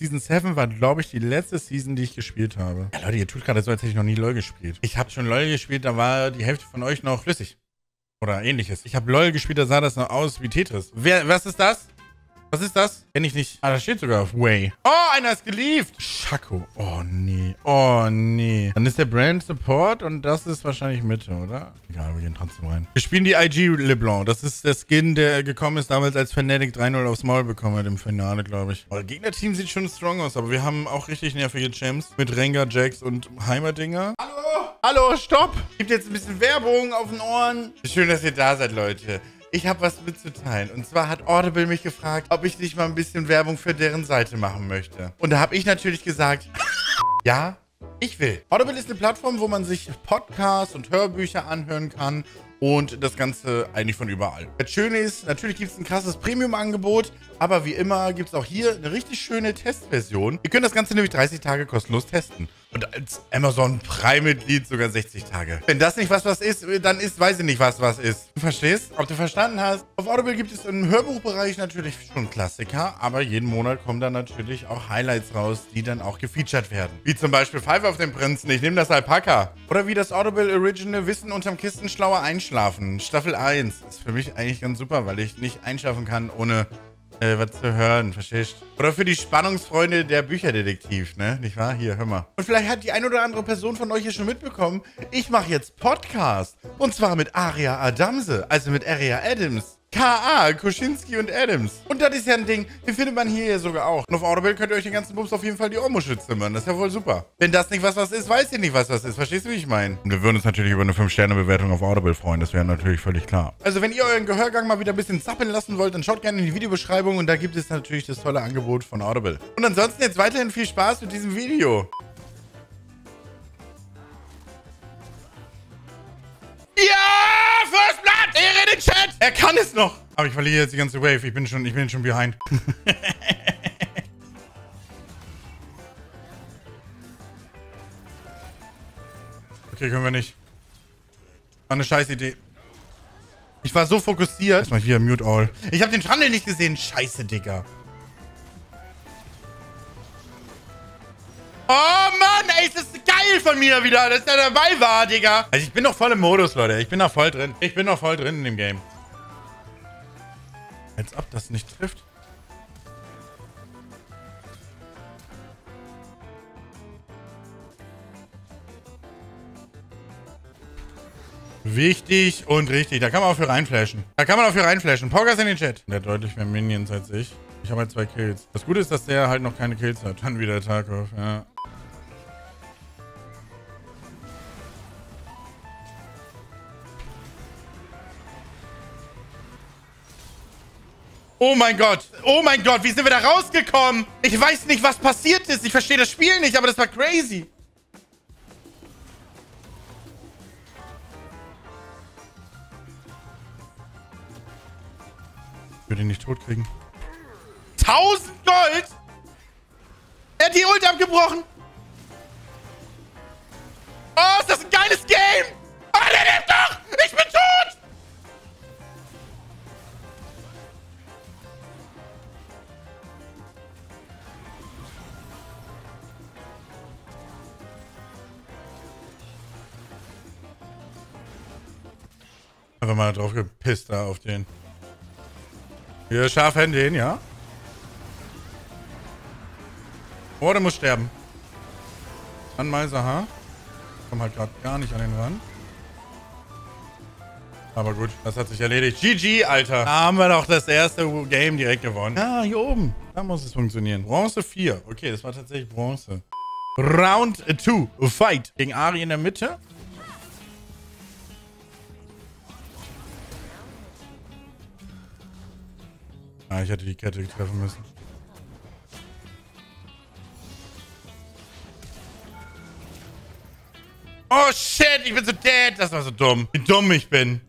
Season 7 war, glaube ich, die letzte Season, die ich gespielt habe. Ja, Leute, ihr tut gerade so, als hätte ich noch nie LOL gespielt. Ich habe schon LOL gespielt, da war die Hälfte von euch noch flüssig. Oder ähnliches. Ich habe LOL gespielt, da sah das noch aus wie Tetris. Was ist das? Was ist das? Kenn ich nicht. Ah, da steht sogar auf Way. Oh, einer ist gelieft. Schacko. Oh, nee. Oh, nee. Dann ist der Brand Support und das ist wahrscheinlich Mitte, oder? Egal, wir gehen trotzdem rein. Wir spielen die IG LeBlanc. Das ist der Skin, der gekommen ist, damals als Fnatic 3-0 aufs Maul bekommen hat im Finale, glaube ich. Oh, das Gegnerteam sieht schon strong aus, aber wir haben auch richtig nervige Champs mit Rengar, Jax und Heimerdinger. Hallo? Hallo, stopp! Gibt jetzt ein bisschen Werbung auf den Ohren. Schön, dass ihr da seid, Leute. Ich habe was mitzuteilen. Und zwar hat Audible mich gefragt, ob ich nicht mal ein bisschen Werbung für deren Seite machen möchte. Und da habe ich natürlich gesagt, ja, ich will. Audible ist eine Plattform, wo man sich Podcasts und Hörbücher anhören kann. Und das Ganze eigentlich von überall. Das Schöne ist, natürlich gibt es ein krasses Premium-Angebot. Aber wie immer gibt es auch hier eine richtig schöne Testversion. Ihr könnt das Ganze nämlich 30 Tage kostenlos testen. Und als Amazon Prime-Mitglied sogar 60 Tage. Wenn das nicht was ist, dann ist, weiß ich nicht, was ist. Du verstehst? Ob du verstanden hast? Auf Audible gibt es im Hörbuchbereich natürlich schon Klassiker, aber jeden Monat kommen dann natürlich auch Highlights raus, die dann auch gefeatured werden. Wie zum Beispiel Pfeife auf den Prinzen, ich nehme das Alpaka. Oder wie das Audible Original Wissen unterm Kissen schlauer einschlafen. Staffel 1 ist für mich eigentlich ganz super, weil ich nicht einschlafen kann, ohne was zu hören, verstehst? Oder für die Spannungsfreunde der Bücherdetektiv, ne? Nicht wahr? Hier, hör mal. Und vielleicht hat die ein oder andere Person von euch hier schon mitbekommen, ich mache jetzt Podcast. Und zwar mit Aria Adams, also mit Aria Adams. K.A. Koschinsky und Adams. Und das ist ja ein Ding, den findet man hier ja sogar auch. Und auf Audible könnt ihr euch den ganzen Bums auf jeden Fall die Ohrmuschel zimmern. Das ist ja wohl super. Wenn das nicht was ist, weiß ihr nicht, was ist. Verstehst du, wie ich meine? Und wir würden uns natürlich über eine 5-Sterne-Bewertung auf Audible freuen. Das wäre natürlich völlig klar. Also, wenn ihr euren Gehörgang mal wieder ein bisschen zappeln lassen wollt, dann schaut gerne in die Videobeschreibung. Und da gibt es natürlich das tolle Angebot von Audible. Und ansonsten jetzt weiterhin viel Spaß mit diesem Video. Ja, First Blood! Er redet Chat! Er kann es noch! Aber ich verliere jetzt die ganze Wave. Ich bin schon behind. Okay, können wir nicht. War eine scheiß Idee. Ich war so fokussiert. Erstmal hier, Mute All. Ich habe den Trundle nicht gesehen. Scheiße, Digga. Oh Mann, ey, ist das geil von mir wieder, dass der dabei war, Digga. Also ich bin noch voll im Modus, Leute. Ich bin noch voll drin. Ich bin noch voll drin in dem Game. Als ob das nicht trifft. Wichtig und richtig. Da kann man auch für reinflashen. Poggers in den Chat. Der hat deutlich mehr Minions als ich. Ich habe halt 2 Kills. Das Gute ist, dass der halt noch keine Kills hat. Dann wieder Tarkov, ja. oh mein Gott, wie sind wir da rausgekommen? Ich weiß nicht, was passiert ist, ich verstehe das Spiel nicht, aber das war crazy. Ich würde ihn nicht totkriegen. 1000 Gold! Er hat die Ult abgebrochen! Oh, ist das ein geiles Game! Oh, der lebt doch! Ich bin tot! Einfach mal drauf gepisst da auf den. Hier, scharf Hände hin, ja? Oh, der muss sterben. Anmeiser, ha? Komm halt gerade gar nicht an den Rand. Aber gut, das hat sich erledigt. GG, Alter. Da haben wir doch das erste Game direkt gewonnen. Ah, hier oben. Da muss es funktionieren. Bronze 4. Okay, das war tatsächlich Bronze. Round 2. Fight. Gegen Ari in der Mitte. Ah, ich hätte die Kette treffen müssen. Oh shit, ich bin so dead. Das war so dumm. Wie dumm ich bin.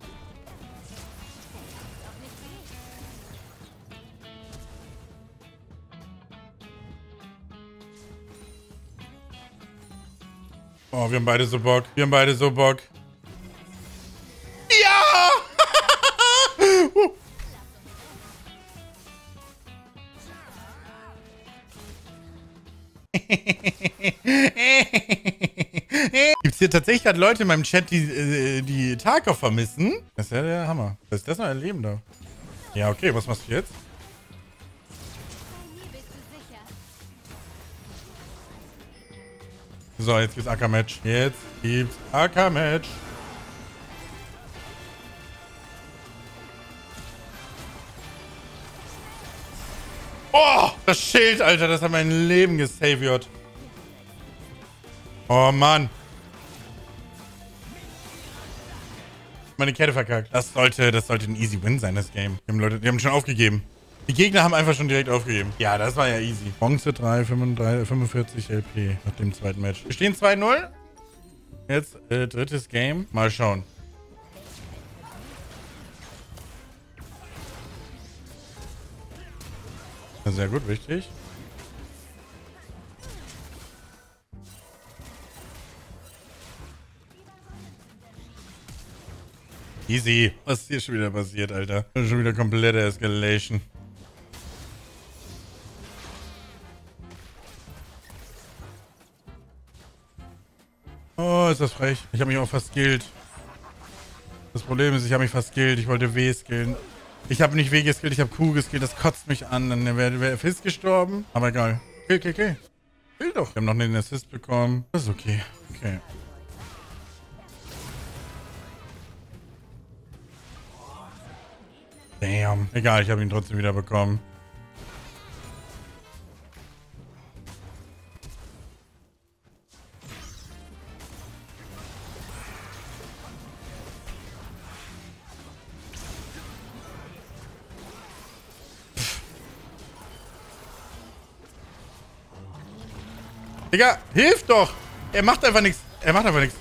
Oh, wir haben beide so Bock. Ja! Gibt's hier tatsächlich gerade Leute in meinem Chat, die Tarkov vermissen? Das ist ja der Hammer. Dass ich das noch erleben darf. Ja, okay, was machst du jetzt? So, jetzt gibt's AK-Match. Jetzt gibt's AK-Match. Oh, das Schild, Alter, das hat mein Leben gesaviert. Oh, Mann. Meine Kette verkackt. Das sollte ein easy win sein, das Game. Die haben schon aufgegeben. Die Gegner haben einfach schon direkt aufgegeben. Ja, das war ja easy. Bronze 3, 45 LP nach dem zweiten Match. Wir stehen 2-0. Jetzt drittes Game. Mal schauen. Sehr gut, wichtig. Easy. Was ist hier schon wieder passiert, Alter? Schon wieder komplette Escalation. Oh, ist das frech. Ich habe mich auch verskillt. Das Problem ist, ich habe mich verskillt. Ich wollte W skillen. Ich habe nicht W geskillt, ich habe Q geskillt. Das kotzt mich an. Dann wäre Fizz gestorben. Aber egal. Kill, kill, kill. Kill doch. Wir haben noch einen Assist bekommen. Das ist okay. Okay. Damn. Egal, ich habe ihn trotzdem wieder bekommen. Digga, hilf doch! Er macht einfach nichts. Er macht einfach nichts.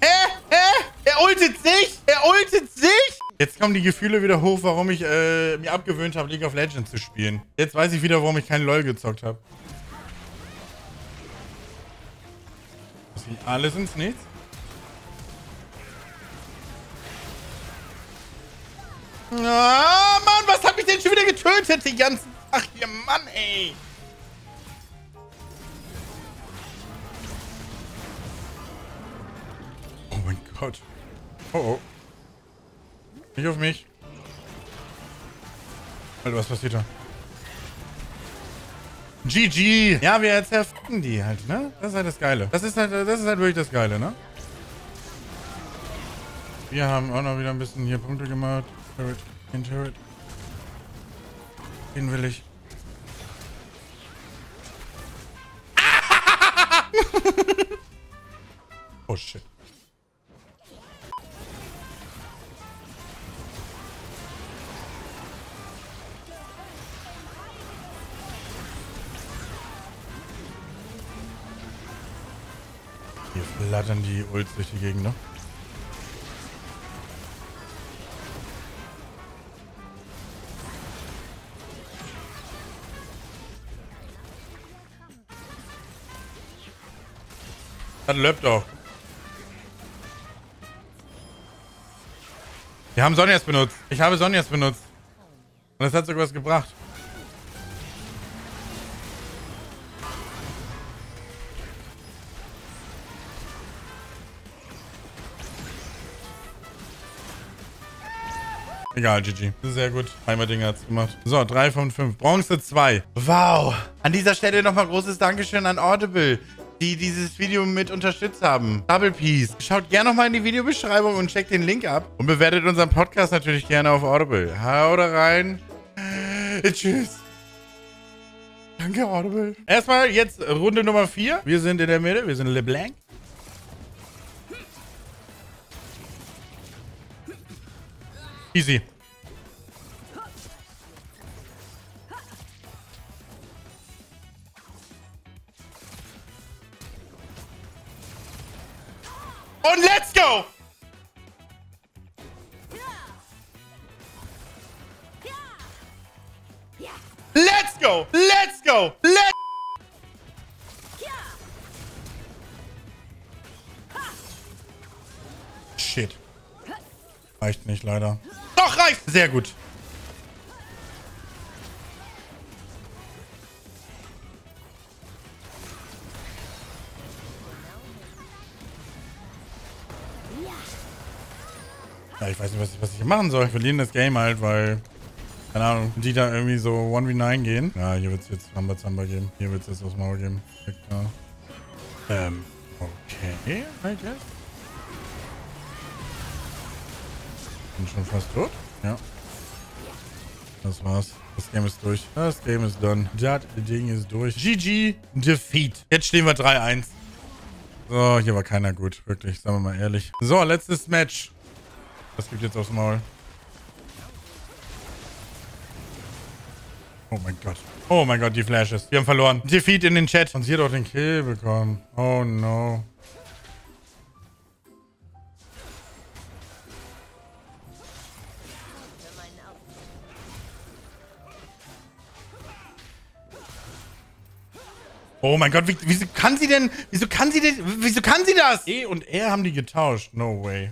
Er ultet sich! Er ultet sich! Jetzt kommen die Gefühle wieder hoch, warum ich mir abgewöhnt habe, League of Legends zu spielen. Jetzt weiß ich wieder, warum ich kein LOL gezockt habe. Das ging alles ins Nichts. Ah, Mann, was hab ich denn schon wieder getötet, die ganzen... Ach, ihr Mann, ey! Oh, oh. Nicht auf mich. Alter, was passiert da? GG. Ja, wir zerficken die halt, ne? Das ist halt das Geile. Das ist halt wirklich das Geile, ne? Wir haben auch noch wieder ein bisschen hier Punkte gemacht. Turret, in Turret. Den will ich. Oh, shit. Hier flattern die Ults durch die Gegend, ne? Das löppt auch. Wir haben Sonjas benutzt. Ich habe Sonjas benutzt. Und das hat sogar was gebracht. Egal, GG. Sehr gut. Einmal Dinger hat's gemacht. So, 3 von 5. Bronze 2. Wow. An dieser Stelle nochmal großes Dankeschön an Audible, die dieses Video mit unterstützt haben. Double Peace. Schaut gerne nochmal in die Videobeschreibung und checkt den Link ab. Und bewertet unseren Podcast natürlich gerne auf Audible. Haut rein. Tschüss. Danke, Audible. Erstmal jetzt Runde Nummer 4. Wir sind in der Mitte. Wir sind LeBlanc. Easy. Und let's go! Let's go! Let's go! Let's... Shit. Reicht nicht, leider. Doch, reicht! Sehr gut. Ja, ich weiß nicht, was ich hier machen soll. Ich verliere das Game halt, weil... Keine Ahnung, die da irgendwie so 1v9 gehen. Ja, hier wird es jetzt Rambazamba geben. Hier wird es jetzt aufs Maul geben. Ja. Okay, I guess. Bin schon fast tot. Ja. Das war's. Das Game ist durch. Das Game ist done. Das Ding ist durch. GG Defeat. Jetzt stehen wir 3-1. So, hier war keiner gut. Wirklich, sagen wir mal ehrlich. So, letztes Match. Das gibt jetzt aufs Maul. Oh mein Gott. Oh mein Gott, die Flashes. Wir haben verloren. Defeat in den Chat. Und sie hat auch den Kill bekommen. Oh no. Oh mein Gott, wieso kann sie das? E und R haben die getauscht. No way.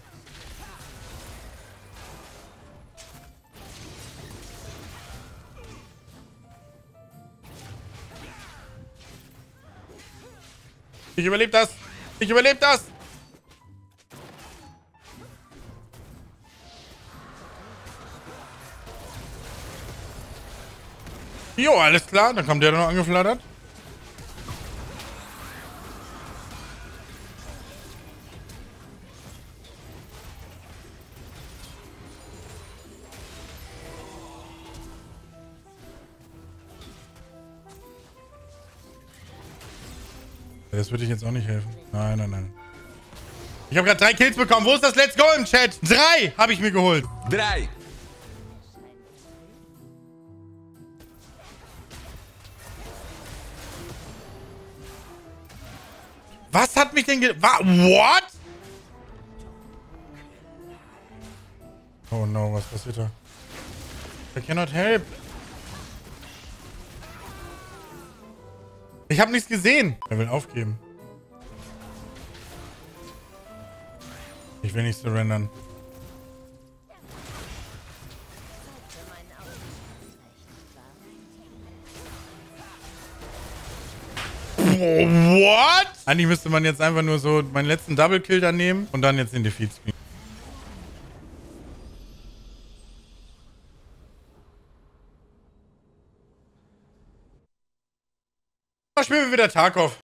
Ich überlebe das. Ich überlebe das. Jo, alles klar. Dann kommt der noch angeflattert. Das würde ich jetzt auch nicht helfen. Nein, nein, nein. Ich habe gerade 3 Kills bekommen. Wo ist das Let's Go im Chat? 3 habe ich mir geholt. 3. Was hat mich denn what? Oh no, was passiert da? I cannot help. Ich habe nichts gesehen. Er will aufgeben. Ich will nicht surrendern. What? Eigentlich müsste man jetzt einfach nur so meinen letzten Double Kill da nehmen und dann jetzt in Defeat spielen. Spielen wir wieder Tarkov.